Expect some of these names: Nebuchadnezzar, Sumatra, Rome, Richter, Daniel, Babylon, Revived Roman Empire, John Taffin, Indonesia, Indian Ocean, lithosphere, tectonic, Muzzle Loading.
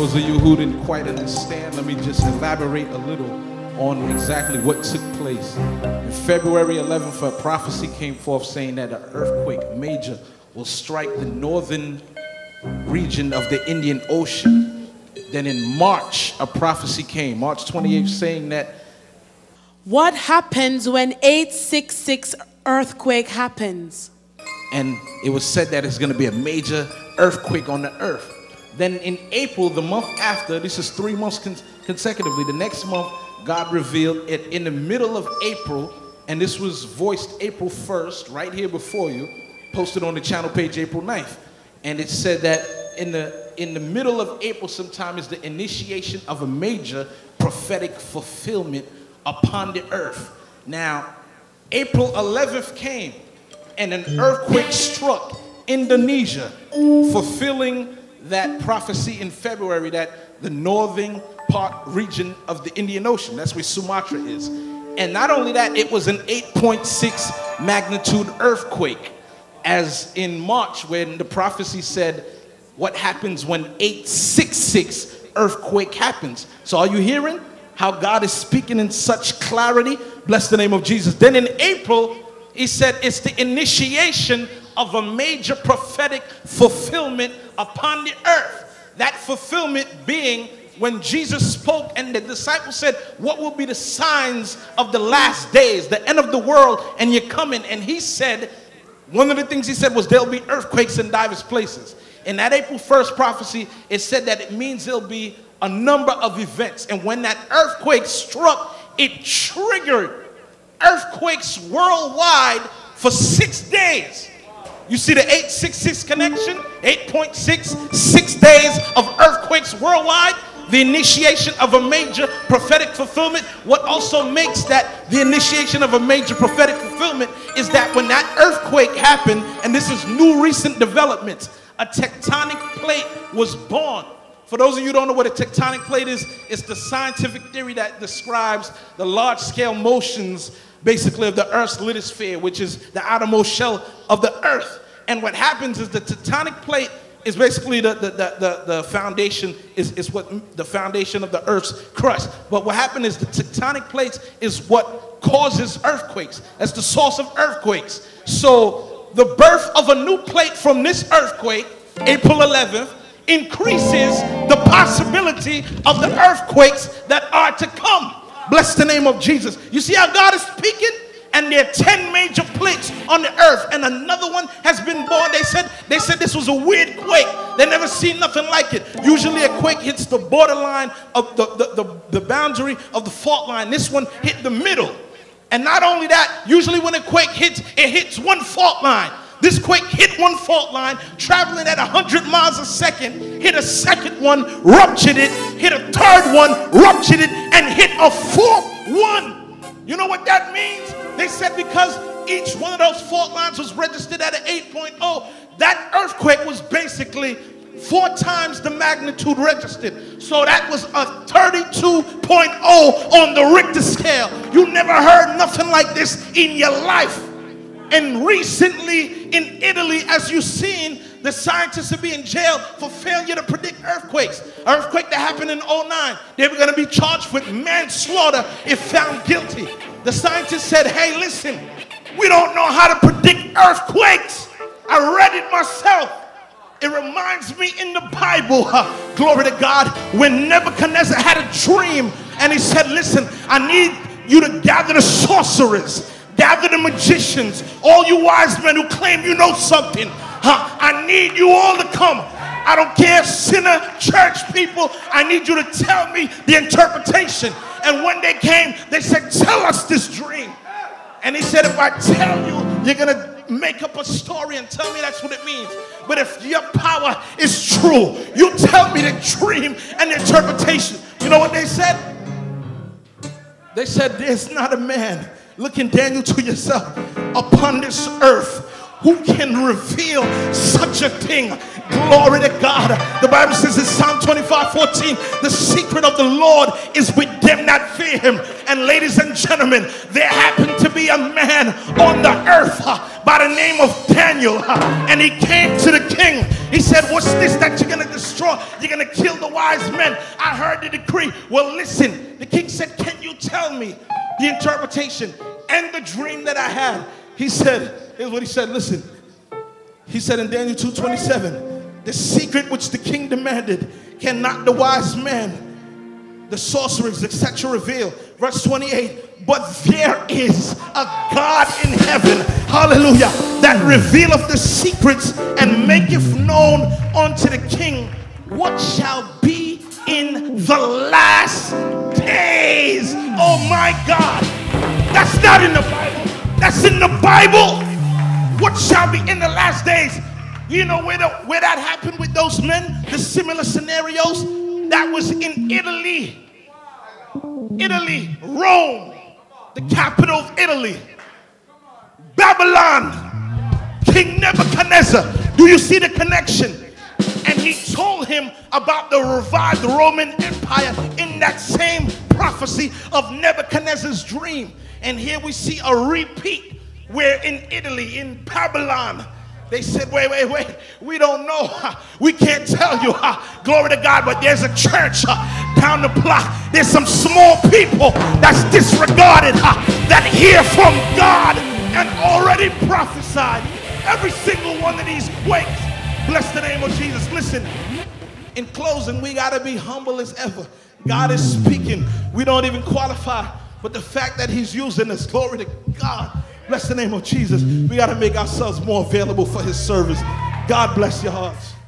Those of you who didn't quite understand, let me just elaborate a little on exactly what took place. On February 11th, a prophecy came forth saying that an earthquake major will strike the northern region of the Indian Ocean. Then in March, a prophecy came, March 28th, saying that what happens when 866 earthquake happens? And it was said that it's going to be a major earthquake on the earth. Then in April, the month after, this is 3 months consecutively, the next month, God revealed it in the middle of April, and this was voiced April 1st, right here before you, posted on the channel page April 9th. And it said that in the middle of April sometime is the initiation of a major prophetic fulfillment upon the earth. Now, April 11th came, and an earthquake struck Indonesia, fulfilling that prophecy in February that the northern part region of the Indian Ocean, that's where Sumatra is. And not only that, it was an 8.6 magnitude earthquake, as in March when the prophecy said, what happens when 866 earthquake happens? So are you hearing how God is speaking in such clarity? Bless the name of Jesus. Then in April, he said it's the initiation of a major prophetic fulfillment upon the earth. That fulfillment being when Jesus spoke and the disciples said, what will be the signs of the last days, the end of the world, and you're coming? And he said, one of the things he said was there'll be earthquakes in diverse places. In that April 1st prophecy, it said that it means there'll be a number of events. And when that earthquake struck, it triggered earthquakes worldwide for 6 days. You see the 866 connection? 8.6, 6 days of earthquakes worldwide. The initiation of a major prophetic fulfillment. What also makes that the initiation of a major prophetic fulfillment is that when that earthquake happened, and this is new recent developments, a tectonic plate was born. For those of you who don't know what a tectonic plate is, it's the scientific theory that describes the large-scale motions, basically, of the Earth's lithosphere, which is the outermost shell of the Earth. And what happens is the tectonic plate is basically the foundation, is what the foundation of the Earth's crust. But what happened is the tectonic plates is what causes earthquakes. That's the source of earthquakes. So the birth of a new plate from this earthquake, April 11th, increases the possibility of the earthquakes that are to come. Bless the name of Jesus. You see how God is speaking? And there are 10 major plates on the earth, and another one has been born. They said this was a weird quake. They never seen nothing like it. Usually a quake hits the borderline of the boundary of the fault line. This one hit the middle. And not only that, usually when a quake hits, it hits one fault line. This quake hit one fault line, traveling at 100 miles a second, hit a second one, ruptured it, hit a third one, ruptured it, and hit a fourth one. You know what that means? They said because each one of those fault lines was registered at an 8.0, that earthquake was basically 4 times the magnitude registered. So that was a 32.0 on the Richter scale. You never heard nothing like this in your life. And recently in Italy, as you've seen, the scientists are being jailed for failure to predict earthquakes. An earthquake that happened in 09, they were going to be charged with manslaughter if found guilty. The scientists said, hey, listen, we don't know how to predict earthquakes. I read it myself. It reminds me in the Bible, glory to God, when Nebuchadnezzar had a dream and he said, listen, I need you to gather the sorcerers. Gather the magicians, all you wise men who claim you know something. I need you all to come. I don't care, sinner, church people, I need you to tell me the interpretation. And when they came, they said, tell us this dream. And he said, if I tell you, you're going to make up a story and tell me that's what it means. But if your power is true, you tell me the dream and the interpretation. You know what they said? They said, there's not a man. Look in Daniel to yourself upon this earth who can reveal such a thing. Glory to God. The Bible says in Psalm 25:14, the secret of the Lord is with them that fear him. And ladies and gentlemen, there happened to be a man on the earth by the name of Daniel, and he came to the king. He said, what's this that you're going to destroy? You're going to kill the wise men. I heard the decree. Well, listen. The king said, can you tell me the interpretation and the dream that I had? He said, here's what he said, listen. He said in Daniel 2:27, the secret which the king demanded cannot the wise man, the sorcerers, etc. reveal. Verse 28, but there is a God in heaven, hallelujah, that revealeth the secrets and maketh known unto the king what shall be in the last days. Oh my God, that's not in the Bible. That's in the Bible. What shall be in the last days? You know where that happened with those men? The similar scenarios? That was in Italy. Italy, Rome, the capital of Italy. Babylon, King Nebuchadnezzar. Do you see the connection? And he told him about the revived Roman Empire in that same prophecy of Nebuchadnezzar's dream. And here we see a repeat where in Italy, in Babylon, they said, wait, wait, wait, we don't know. We can't tell you. Glory to God, but there's a church down the block. There's some small people that's disregarded that hear from God and already prophesied. Every single one of these quakes. Bless the name of Jesus. Listen, in closing, we got to be humble as ever. God is speaking. We don't even qualify, but the fact that he's using us, glory to God. Bless the name of Jesus. We got to make ourselves more available for his service. God bless your hearts.